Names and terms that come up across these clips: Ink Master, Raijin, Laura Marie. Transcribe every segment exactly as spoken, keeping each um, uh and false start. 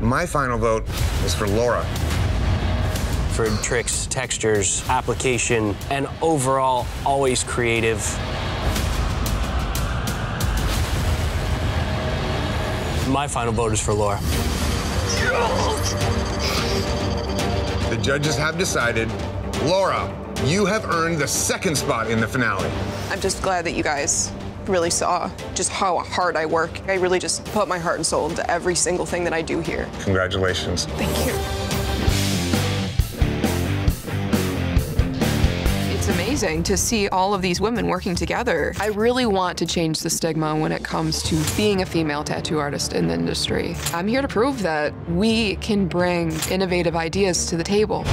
My final vote is for Laura. For tricks, textures, application, and overall, always creative. My final vote is for Laura. The judges have decided, Laura, you have earned the second spot in the finale. I'm just glad that you guys really saw just how hard I work. I really just put my heart and soul into every single thing that I do here. Congratulations. Thank you. It's amazing to see all of these women working together. I really want to change the stigma when it comes to being a female tattoo artist in the industry. I'm here to prove that we can bring innovative ideas to the table.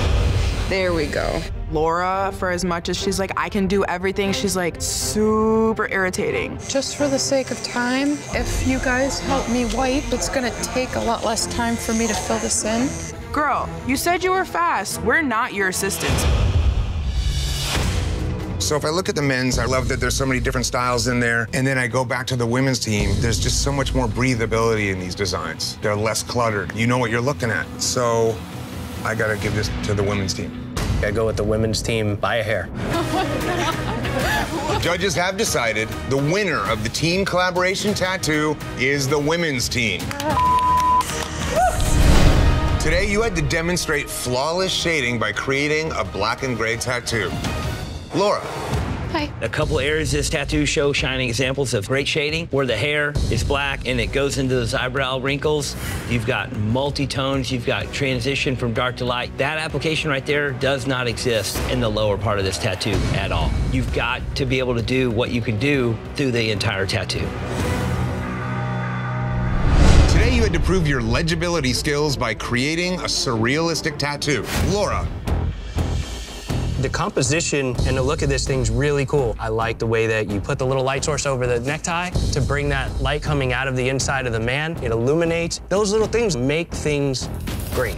There we go. Laura, for as much as she's like, I can do everything, she's like super irritating. Just for the sake of time, if you guys help me wipe, it's gonna take a lot less time for me to fill this in. Girl, you said you were fast. We're not your assistants. So if I look at the men's, I love that there's so many different styles in there. And then I go back to the women's team. There's just so much more breathability in these designs. They're less cluttered. You know what you're looking at. So I gotta give this to the women's team. I go with the women's team by a hair. The judges have decided the winner of the team collaboration tattoo is the women's team. Today, you had to demonstrate flawless shading by creating a black and gray tattoo. Laura. Hi. A couple areas of this tattoo show shining examples of great shading, where the hair is black and it goes into those eyebrow wrinkles. You've got multi-tones, you've got transition from dark to light. That application right there does not exist in the lower part of this tattoo at all. You've got to be able to do what you can do through the entire tattoo. Today you had to prove your legibility skills by creating a surrealistic tattoo. Laura. The composition and the look of this thing's really cool. I like the way that you put the little light source over the necktie to bring that light coming out of the inside of the man. It illuminates. Those little things make things great.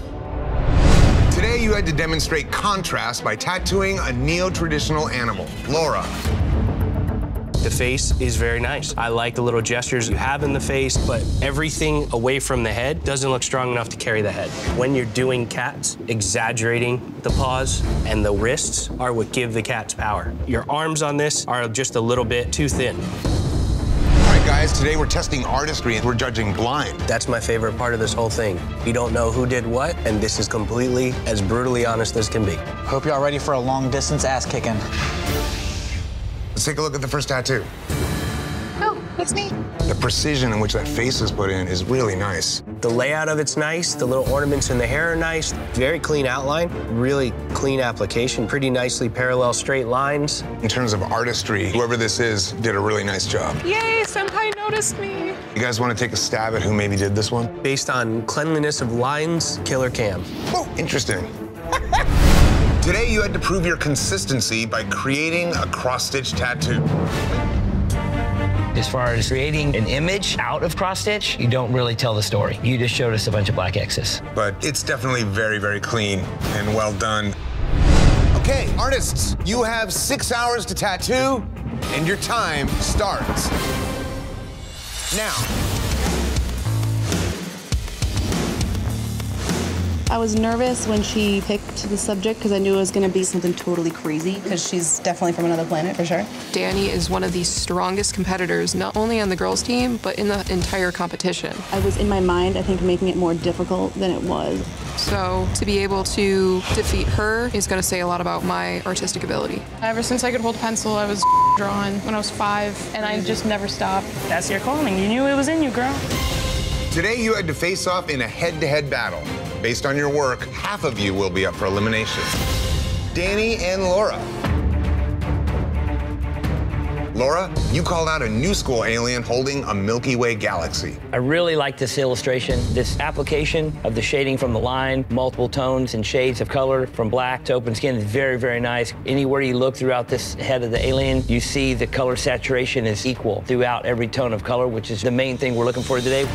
Today you had to demonstrate contrast by tattooing a neo-traditional animal. Laura. The face is very nice. I like the little gestures you have in the face, but everything away from the head doesn't look strong enough to carry the head. When you're doing cats, exaggerating the paws and the wrists are what give the cats power. Your arms on this are just a little bit too thin. All right, guys, today we're testing artistry and we're judging blind. That's my favorite part of this whole thing. You don't know who did what, and this is completely as brutally honest as can be. Hope you're all ready for a long-distance ass-kicking. Let's take a look at the first tattoo. Oh, that's me. The precision in which that face is put in is really nice. The layout of it's nice. The little ornaments in the hair are nice. Very clean outline. Really clean application. Pretty nicely parallel straight lines. In terms of artistry, whoever this is did a really nice job. Yay, Senpai noticed me. You guys want to take a stab at who maybe did this one? Based on cleanliness of lines, Killer Cam. Oh, interesting. Today, you had to prove your consistency by creating a cross-stitch tattoo. As far as creating an image out of cross-stitch, you don't really tell the story. You just showed us a bunch of black X's. But it's definitely very, very clean and well done. Okay, artists, you have six hours to tattoo, and your time starts now. I was nervous when she picked the subject because I knew it was going to be something totally crazy because she's definitely from another planet for sure. Danny is one of the strongest competitors, not only on the girls' team, but in the entire competition. I was in my mind, I think, making it more difficult than it was. So to be able to defeat her is going to say a lot about my artistic ability. Ever since I could hold a pencil, I was drawing when I was five, and I just never stopped. That's your calling. You knew it was in you, girl. Today you had to face off in a head-to-head battle. Based on your work, half of you will be up for elimination. Danny and Laura. Laura, you called out a new school alien holding a Milky Way galaxy. I really like this illustration, this application of the shading from the line, multiple tones and shades of color from black to open skin is very, very nice. Anywhere you look throughout this head of the alien, you see the color saturation is equal throughout every tone of color, which is the main thing we're looking for today.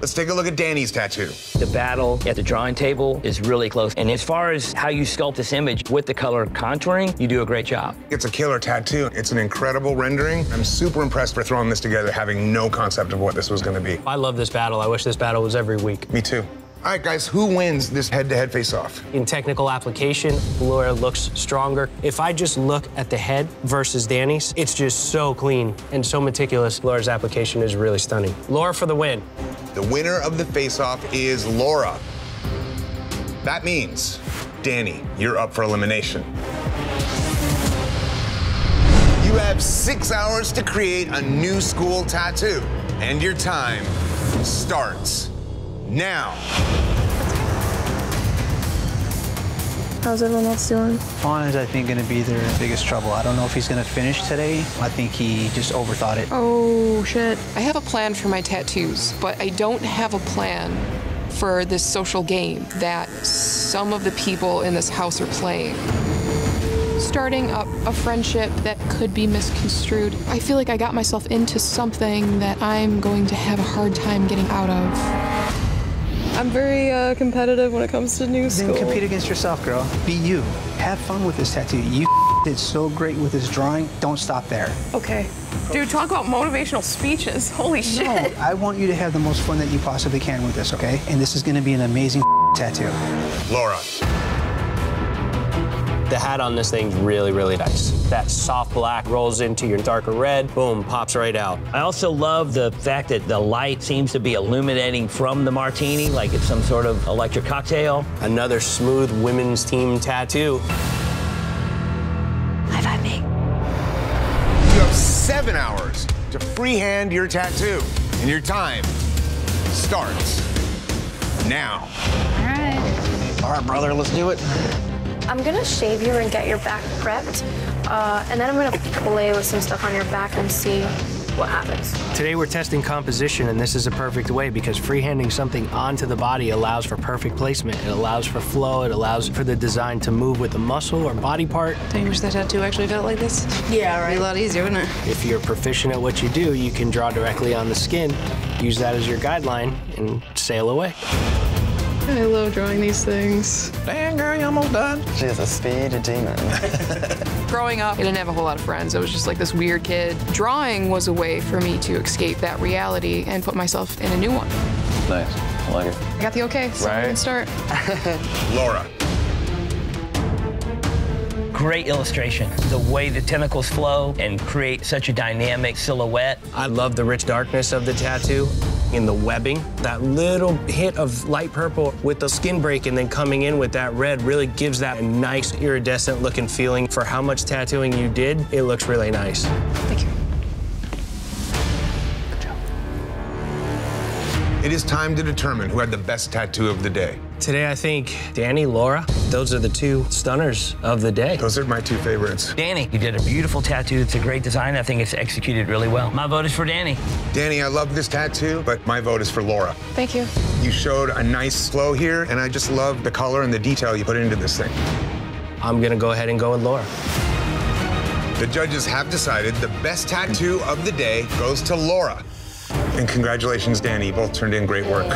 Let's take a look at Danny's tattoo. The battle at the drawing table is really close. And as far as how you sculpt this image with the color contouring, you do a great job. It's a killer tattoo. It's an incredible rendering. I'm super impressed for throwing this together, having no concept of what this was going to be. I love this battle. I wish this battle was every week. Me too. All right, guys, who wins this head-to-head face-off? In technical application, Laura looks stronger. If I just look at the head versus Danny's, it's just so clean and so meticulous. Laura's application is really stunning. Laura for the win. The winner of the face-off is Laura. That means, Danny, you're up for elimination. You have six hours to create a new school tattoo, and your time starts now. How's everyone else doing? Fawn is, I think, going to be their biggest trouble. I don't know if he's going to finish today. I think he just overthought it. Oh, shit. I have a plan for my tattoos, but I don't have a plan for this social game that some of the people in this house are playing. Starting up a friendship that could be misconstrued. I feel like I got myself into something that I'm going to have a hard time getting out of. I'm very uh, competitive when it comes to new school. Then compete against yourself, girl. Be you. Have fun with this tattoo. You did so great with this drawing. Don't stop there. Okay. Dude, talk about motivational speeches. Holy shit. No, I want you to have the most fun that you possibly can with this, okay? And this is going to be an amazing tattoo. Laura. The hat on this thing's really, really nice. That soft black rolls into your darker red, boom, pops right out. I also love the fact that the light seems to be illuminating from the martini, like it's some sort of electric cocktail. Another smooth women's team tattoo. High five me. You have seven hours to freehand your tattoo, and your time starts now. All right. All right, brother, let's do it. I'm gonna shave you and get your back prepped, uh, and then I'm gonna play with some stuff on your back and see what happens. Today we're testing composition, and this is a perfect way because freehanding something onto the body allows for perfect placement. It allows for flow, it allows for the design to move with the muscle or body part. I wish that tattoo actually felt like this. Yeah, right. It'd be a lot easier, wouldn't it? If you're proficient at what you do, you can draw directly on the skin, use that as your guideline, and sail away. I love drawing these things. Dang, girl, you're almost done. She has the speed of demon. Growing up, I didn't have a whole lot of friends. I was just like this weird kid. Drawing was a way for me to escape that reality and put myself in a new one. Nice. I like it. I got the okay, so right. We can start. Laura. Great illustration. The way the tentacles flow and create such a dynamic silhouette. I love the rich darkness of the tattoo. In the webbing, that little hit of light purple with the skin break and then coming in with that red really gives that a nice iridescent look and feeling for how much tattooing you did. It looks really nice. Thank you. Good job. It is time to determine who had the best tattoo of the day. Today, I think Danny, Laura, those are the two stunners of the day. Those are my two favorites. Danny, you did a beautiful tattoo. It's a great design. I think it's executed really well. My vote is for Danny. Danny, I love this tattoo, but my vote is for Laura. Thank you. You showed a nice flow here, and I just love the color and the detail you put into this thing. I'm going to go ahead and go with Laura. The judges have decided the best tattoo of the day goes to Laura. And congratulations, Danny. You both turned in great work.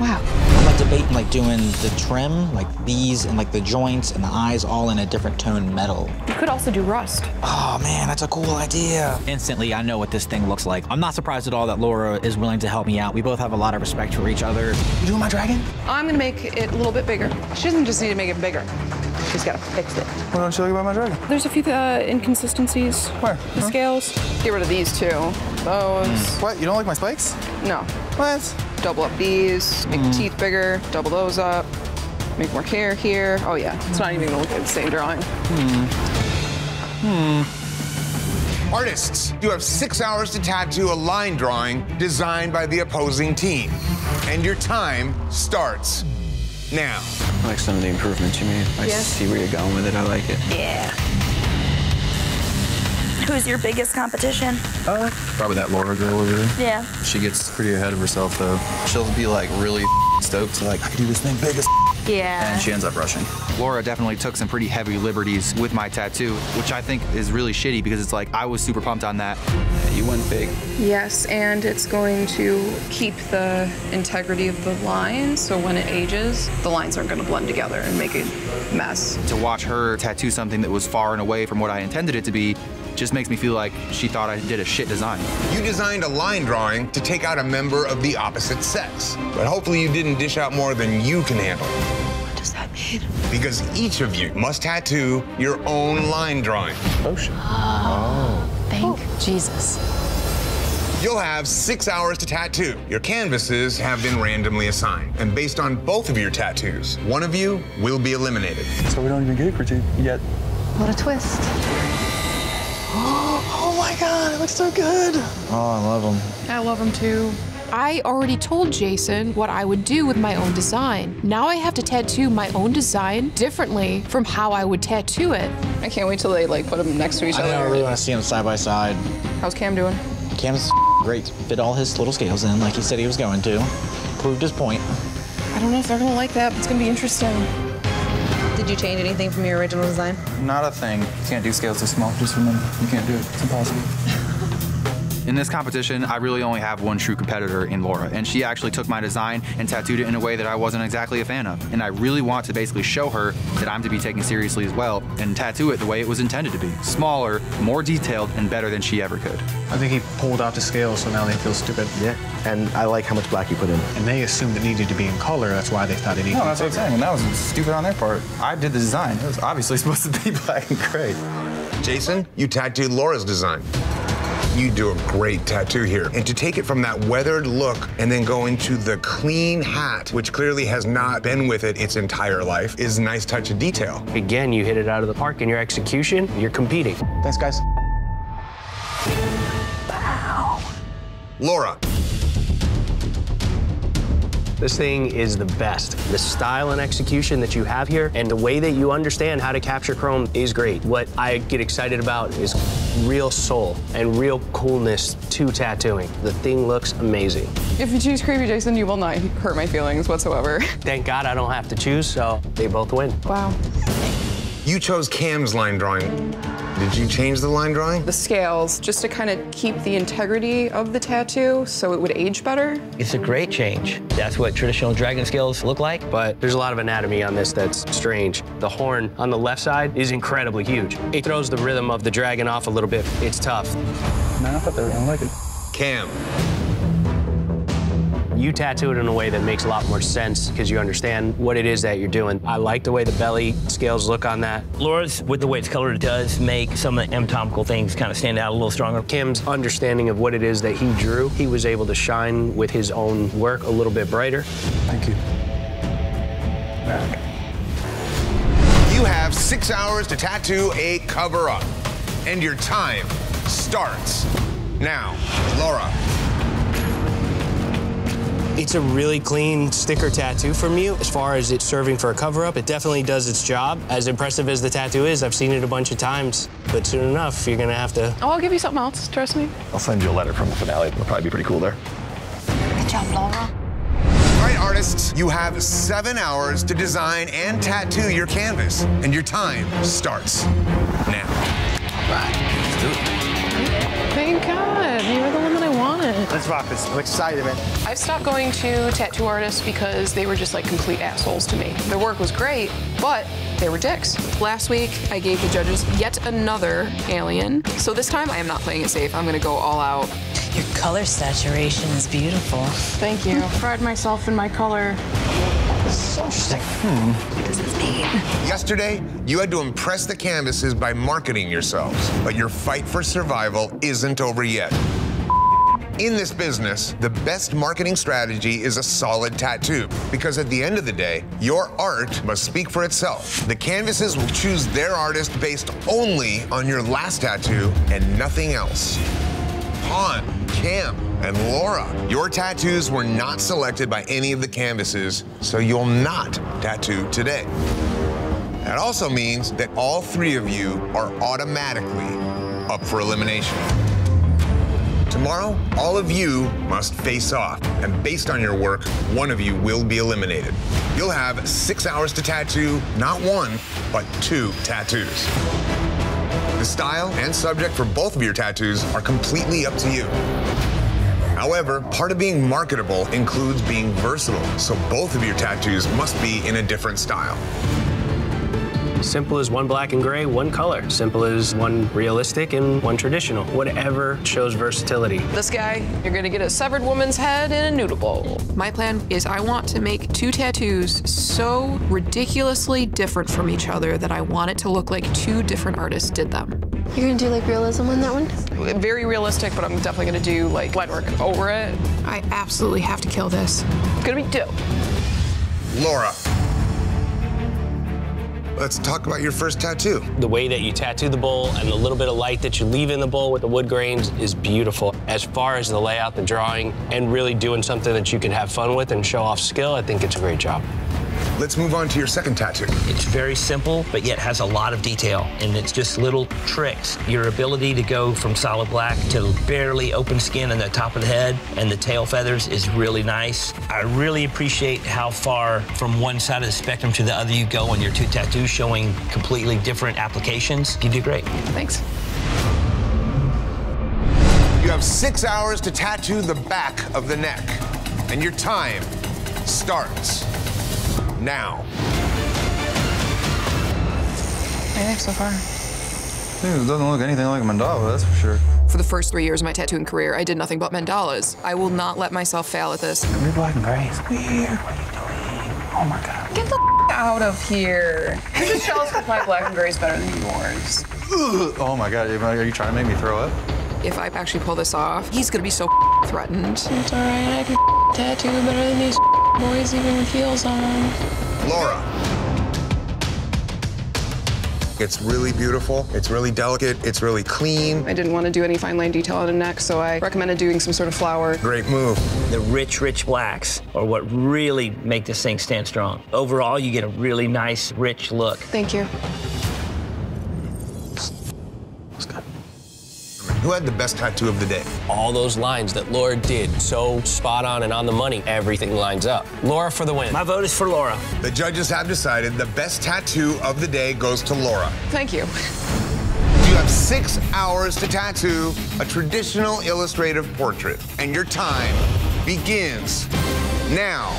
Wow. I'm like debating like doing the trim, like these, and like the joints and the eyes all in a different tone metal. You could also do rust. Oh man, that's a cool idea. Instantly, I know what this thing looks like. I'm not surprised at all that Laura is willing to help me out. We both have a lot of respect for each other. You doing my dragon? I'm gonna make it a little bit bigger. She doesn't just need to make it bigger. She's gotta fix it. Why don't you look about my dragon? There's a few uh, inconsistencies. Where? The huh? Scales. Get rid of these two. Those. Mm. What, you don't like my spikes? No. What? Double up these, make mm. the teeth bigger, double those up, make more hair here. Oh yeah, it's not even gonna look like the same drawing. Hmm. Hmm. Artists, you have six hours to tattoo a line drawing designed by the opposing team. And your time starts now. I like some of the improvements you made. I yes. see where you're going with it, I like it. Yeah. Who's your biggest competition? Uh, probably that Laura girl over there. Yeah. She gets pretty ahead of herself, though. She'll be, like, really stoked, like, I can do this thing big as Yeah. And she ends up rushing. Laura definitely took some pretty heavy liberties with my tattoo, which I think is really shitty because it's like, I was super pumped on that. You went big. Yes, and it's going to keep the integrity of the line, so when it ages, the lines aren't going to blend together and make a mess. To watch her tattoo something that was far and away from what I intended it to be, just makes me feel like she thought I did a shit design. You designed a line drawing to take out a member of the opposite sex, but hopefully you didn't dish out more than you can handle. What does that mean? Because each of you must tattoo your own line drawing. Oh, shit. Oh. Oh. Thank oh. Jesus. You'll have six hours to tattoo. Your canvases have been randomly assigned, and based on both of your tattoos, one of you will be eliminated. So we don't even get a critique yet. What a twist. Oh, oh my God, it looks so good. Oh, I love them. I love them too. I already told Jason what I would do with my own design. Now I have to tattoo my own design differently from how I would tattoo it. I can't wait till they like put them next to each I other. I really want to see them side by side. How's Cam doing? Cam's great. Fit all his little scales in like he said he was going to. Proved his point. I don't know if they're going to like that, but it's going to be interesting. Did you change anything from your original design? Not a thing. You can't do scales too small. Just remember, you can't do it. It's impossible. In this competition, I really only have one true competitor in Laura, and she actually took my design and tattooed it in a way that I wasn't exactly a fan of. And I really want to basically show her that I'm to be taken seriously as well and tattoo it the way it was intended to be. Smaller, more detailed, and better than she ever could. I think he pulled out the scales, so now they feel stupid. Yeah, and I like how much black you put in. And they assumed it needed to be in color, that's why they thought it needed to be in color. No, that's what I'm saying, and that was stupid on their part. I did the design. It was obviously supposed to be black and gray. Jason, you tattooed Laura's design. You do a great tattoo here. And to take it from that weathered look and then go into the clean hat, which clearly has not been with it its entire life, is a nice touch of detail. Again, you hit it out of the park in your execution. You're competing. Thanks, guys. Wow. Laura. This thing is the best. The style and execution that you have here and the way that you understand how to capture chrome is great. What I get excited about is real soul and real coolness to tattooing. The thing looks amazing. If you choose Creepy Jason, you will not hurt my feelings whatsoever. Thank God I don't have to choose, so they both win. Wow. You chose Cam's line drawing. Did you change the line drawing? The scales, just to kind of keep the integrity of the tattoo so it would age better. It's a great change. That's what traditional dragon scales look like, but there's a lot of anatomy on this that's strange. The horn on the left side is incredibly huge. It throws the rhythm of the dragon off a little bit. It's tough. Man, I thought they were gonna like it. Cam. You tattoo it in a way that makes a lot more sense because you understand what it is that you're doing. I like the way the belly scales look on that. Laura's, with the way it's colored, does make some of the anatomical things kind of stand out a little stronger. Kim's understanding of what it is that he drew, he was able to shine with his own work a little bit brighter. Thank you. You have six hours to tattoo a cover-up, and your time starts now. Laura. It's a really clean sticker tattoo from you. As far as it's serving for a cover-up, it definitely does its job. As impressive as the tattoo is, I've seen it a bunch of times. But soon enough, you're gonna have to... Oh, I'll give you something else, trust me. I'll send you a letter from the finale. It'll probably be pretty cool there. Good job, Laura. All right, artists, you have seven hours to design and tattoo your canvas, and your time starts now. All right, let's do it. Thank God, you were the one that I wanted. Let's rock this, I'm excited, man. I've stopped going to tattoo artists because they were just like complete assholes to me. Their work was great, but they were dicks. Last week, I gave the judges yet another alien. So this time, I am not playing it safe. I'm gonna go all out. Your color saturation is beautiful. Thank you. I pride myself in my color. So interesting. Hmm. What does this mean? Yesterday, you had to impress the canvases by marketing yourselves, but your fight for survival isn't over yet. In this business, the best marketing strategy is a solid tattoo, because at the end of the day, your art must speak for itself. The canvases will choose their artist based only on your last tattoo and nothing else. Han, Cam, and Laura, your tattoos were not selected by any of the canvases, so you'll not tattoo today. That also means that all three of you are automatically up for elimination. Tomorrow, all of you must face off, and based on your work, one of you will be eliminated. You'll have six hours to tattoo, not one, but two tattoos. The style and subject for both of your tattoos are completely up to you. However, part of being marketable includes being versatile, so both of your tattoos must be in a different style. Simple as one black and gray, one color. Simple as one realistic and one traditional. Whatever shows versatility. This guy, you're gonna get a severed woman's head in a noodle bowl. My plan is I want to make two tattoos so ridiculously different from each other that I want it to look like two different artists did them. You're gonna do like realism on that one? Very realistic, but I'm definitely gonna do like light work over it. I absolutely have to kill this. It's gonna be dope. Laura. Let's talk about your first tattoo. The way that you tattoo the bowl and the little bit of light that you leave in the bowl with the wood grains is beautiful. As far as the layout, the drawing, and really doing something that you can have fun with and show off skill, I think it's a great job. Let's move on to your second tattoo. It's very simple, but yet has a lot of detail, and it's just little tricks. Your ability to go from solid black to barely open skin on the top of the head and the tail feathers is really nice. I really appreciate how far from one side of the spectrum to the other you go on your two tattoos, showing completely different applications. You do great. Thanks. You have six hours to tattoo the back of the neck, and your time starts now. What do you think so far? Dude, it doesn't look anything like a mandala, that's for sure. For the first three years of my tattooing career, I did nothing but mandalas. I will not let myself fail at this. You're black and gray. It's weird. What are you doing? Oh my God. Get the f out of here. You just tell us that my black and gray is better than yours. Oh my God, are you trying to make me throw up? If I actually pull this off, he's gonna be so threatened. It's all right, I can tattoo better than these boys even with heels on. Laura. It's really beautiful. It's really delicate. It's really clean. I didn't want to do any fine line detail on the neck, so I recommended doing some sort of flower. Great move. The rich, rich blacks are what really make this thing stand strong. Overall, you get a really nice, rich look. Thank you. Who had the best tattoo of the day? All those lines that Laura did, so spot on and on the money, everything lines up. Laura for the win. My vote is for Laura. The judges have decided the best tattoo of the day goes to Laura. Thank you. You have six hours to tattoo a traditional illustrative portrait, and your time begins now.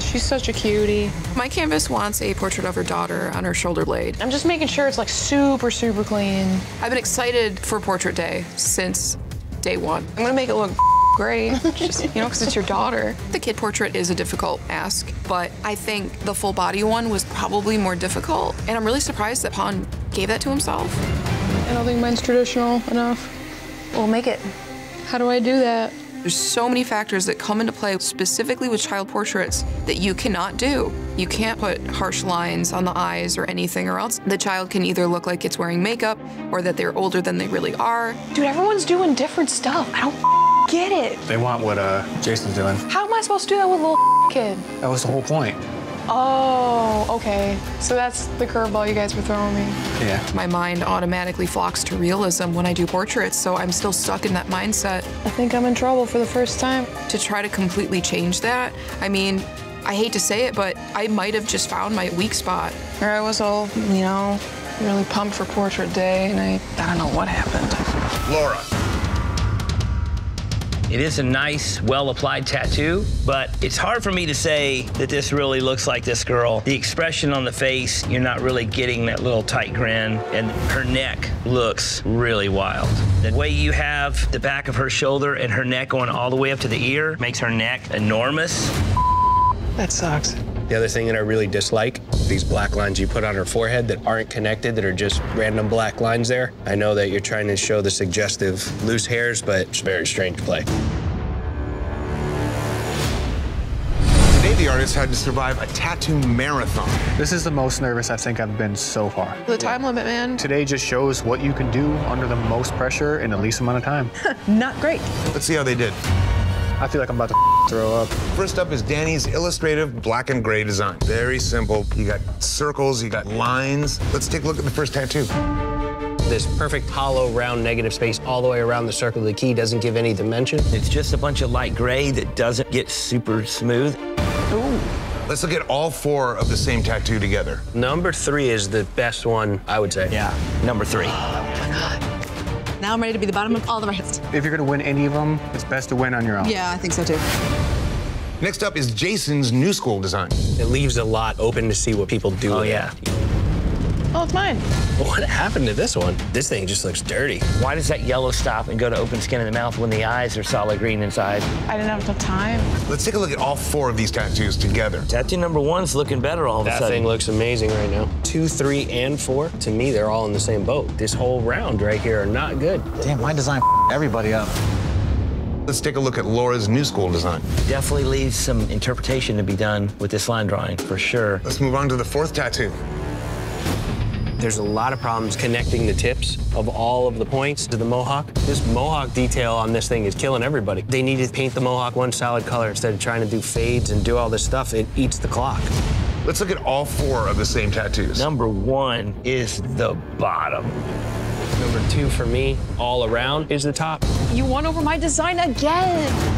She's such a cutie. My canvas wants a portrait of her daughter on her shoulder blade. I'm just making sure it's like super, super clean. I've been excited for portrait day since day one. I'm gonna make it look great, just, you know, because it's your daughter. The kid portrait is a difficult ask, but I think the full body one was probably more difficult. And I'm really surprised that Pon gave that to himself. I don't think mine's traditional enough. We'll make it. How do I do that? There's so many factors that come into play, specifically with child portraits, that you cannot do. You can't put harsh lines on the eyes or anything, or else the child can either look like it's wearing makeup or that they're older than they really are. Dude, everyone's doing different stuff. I don't get it. They want what uh, Jason's doing. How am I supposed to do that with a little kid? That was the whole point. Oh, okay. So that's the curveball you guys were throwing me. Yeah. My mind automatically flocks to realism when I do portraits, so I'm still stuck in that mindset. I think I'm in trouble for the first time. To try to completely change that, I mean, I hate to say it, but I might have just found my weak spot. Where I was all, you know, really pumped for portrait day, and I, I don't know what happened. Laura. It is a nice, well-applied tattoo, but it's hard for me to say that this really looks like this girl. The expression on the face, you're not really getting that little tight grin, and her neck looks really wild. The way you have the back of her shoulder and her neck going all the way up to the ear makes her neck enormous. That sucks. The other thing that I really dislike, these black lines you put on her forehead that aren't connected, that are just random black lines there. I know that you're trying to show the suggestive loose hairs, but it's very strange play. Today, the artist had to survive a tattoo marathon. This is the most nervous I think I've been so far. The time limit, man. Today just shows what you can do under the most pressure in the least amount of time. Not great. Let's see how they did. I feel like I'm about to throw up. First up is Danny's illustrative black and gray design. Very simple. You got circles, you got lines. Let's take a look at the first tattoo. This perfect hollow, round, negative space all the way around the circle of the key doesn't give any dimension. It's just a bunch of light gray that doesn't get super smooth. Ooh. Let's look at all four of the same tattoo together. Number three is the best one, I would say. Yeah, number three. Oh, my God. Now I'm ready to be the bottom of all the rest. If you're gonna win any of them, it's best to win on your own. Yeah, I think so too. Next up is Jason's new school design. It leaves a lot open to see what people do. Oh, yeah. Oh, it's mine. What happened to this one? This thing just looks dirty. Why does that yellow stop and go to open skin in the mouth when the eyes are solid green inside? I didn't have enough time. Let's take a look at all four of these tattoos together. Tattoo number one's looking better all of a sudden. That thing looks amazing right now. Two, three, and four, to me, they're all in the same boat. This whole round right here are not good. Damn, my design f***ed everybody up. Let's take a look at Laura's new school design. Definitely leaves some interpretation to be done with this line drawing, for sure. Let's move on to the fourth tattoo. There's a lot of problems connecting the tips of all of the points to the mohawk. This mohawk detail on this thing is killing everybody. They need to paint the mohawk one solid color instead of trying to do fades and do all this stuff. It eats the clock. Let's look at all four of the same tattoos. Number one is the bottom. Number two for me, all around, is the top. You won over my design again.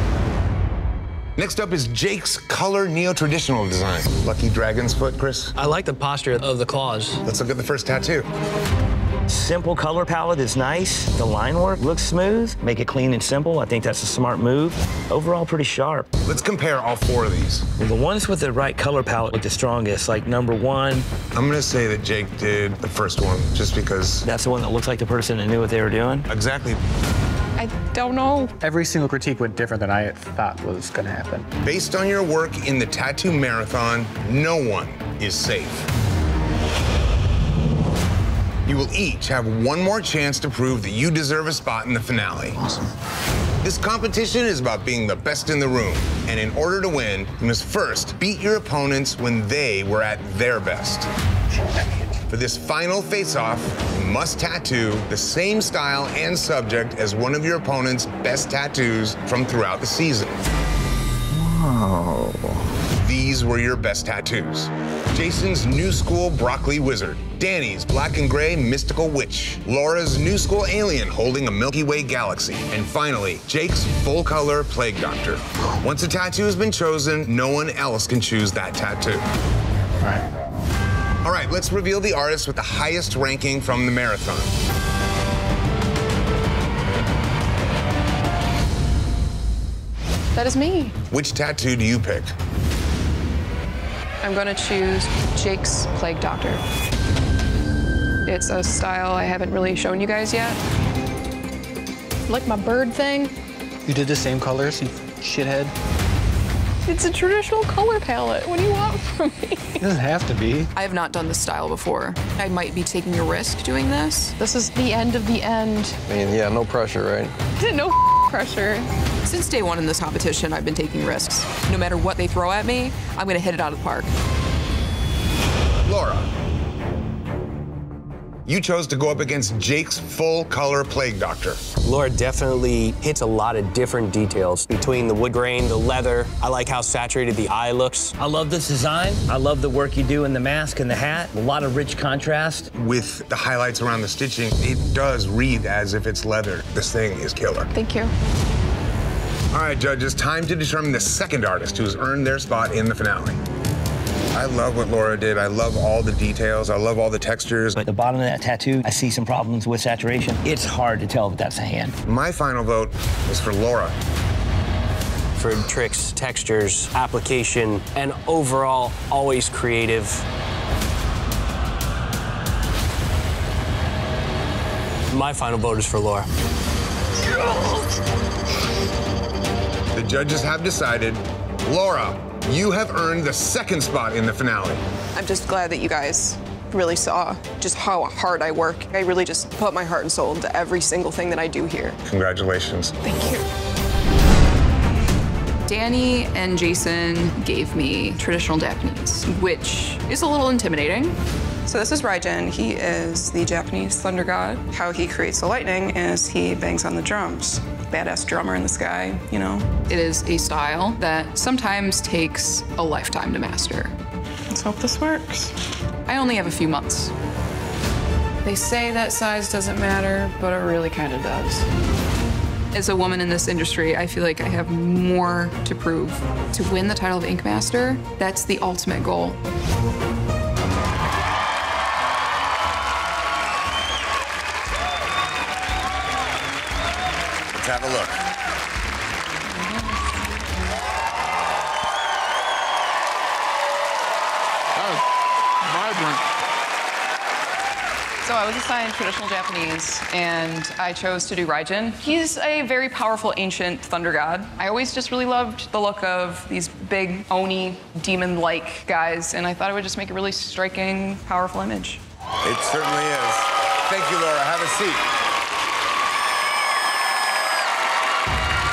Next up is Jake's color neo-traditional design. Lucky dragon's foot, Chris. I like the posture of the claws. Let's look at the first tattoo. Simple color palette is nice. The line work looks smooth. Make it clean and simple. I think that's a smart move. Overall, pretty sharp. Let's compare all four of these. Well, the ones with the right color palette look the strongest, like number one. I'm gonna say that Jake did the first one, just because. That's the one that looks like the person that knew what they were doing? Exactly. I don't know. Every single critique went different than I thought was gonna happen. Based on your work in the tattoo marathon, no one is safe. You will each have one more chance to prove that you deserve a spot in the finale. Awesome. This competition is about being the best in the room, and in order to win, you must first beat your opponents when they were at their best. For this final face-off, you must tattoo the same style and subject as one of your opponent's best tattoos from throughout the season. Wow. These were your best tattoos. Jason's new school broccoli wizard, Danny's black and gray mystical witch, Laura's new school alien holding a Milky Way galaxy, and finally, Jake's full-color plague doctor. Once a tattoo has been chosen, no one else can choose that tattoo. All right. All right, let's reveal the artist with the highest ranking from the marathon. That is me. Which tattoo do you pick? I'm gonna choose Jake's Plague Doctor. It's a style I haven't really shown you guys yet. Like my bird thing. You did the same colors, you shithead. It's a traditional color palette. What do you want from me? It doesn't have to be. I have not done this style before. I might be taking a risk doing this. This is the end of the end. I mean, yeah, no pressure, right? No pressure. Since day one in this competition, I've been taking risks. No matter what they throw at me, I'm gonna hit it out of the park. Laura, you chose to go up against Jake's full-color plague doctor. Laura definitely hits a lot of different details between the wood grain, the leather. I like how saturated the eye looks. I love this design. I love the work you do in the mask and the hat. A lot of rich contrast. With the highlights around the stitching, it does read as if it's leather. This thing is killer. Thank you. All right, judges, time to determine the second artist who's earned their spot in the finale. I love what Laura did. I love all the details. I love all the textures. At the bottom of that tattoo, I see some problems with saturation. It's hard to tell that that's a hand. My final vote is for Laura. For tricks, textures, application, and overall, always creative. My final vote is for Laura. The judges have decided, Laura, you have earned the second spot in the finale. I'm just glad that you guys really saw just how hard I work. I really just put my heart and soul into every single thing that I do here. Congratulations. Thank you. Danny and Jason gave me traditional Japanese, which is a little intimidating. So this is Raijin. He is the Japanese thunder god. How he creates the lightning is he bangs on the drums. Badass drummer in the sky, you know? It is a style that sometimes takes a lifetime to master. Let's hope this works. I only have a few months. They say that size doesn't matter, but it really kind of does. As a woman in this industry, I feel like I have more to prove. To win the title of Ink Master, that's the ultimate goal. Have a look. So I was assigned traditional Japanese, and I chose to do Raijin. He's a very powerful ancient thunder god. I always just really loved the look of these big, oni, demon-like guys, and I thought it would just make a really striking, powerful image. It certainly is. Thank you, Laura. Have a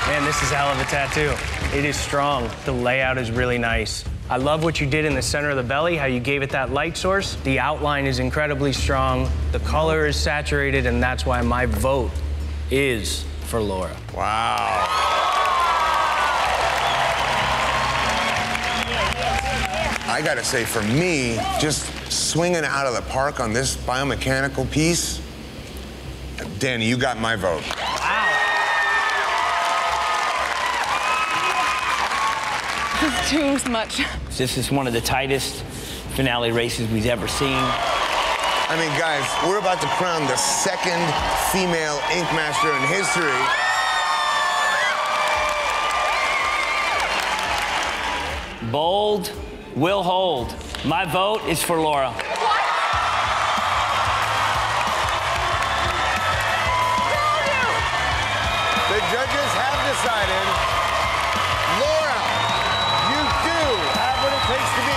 seat. Man, this is a hell of a tattoo. It is strong. The layout is really nice. I love what you did in the center of the belly, how you gave it that light source. The outline is incredibly strong. The color is saturated, and that's why my vote is for Laura. Wow. I gotta say, for me, just swinging out of the park on this biomechanical piece, Danny, you got my vote. This is too much. This is one of the tightest finale races we've ever seen. I mean, guys, we're about to crown the second female Ink Master in history. Bold will hold. My vote is for Laura. What? The judges have decided. Takes to be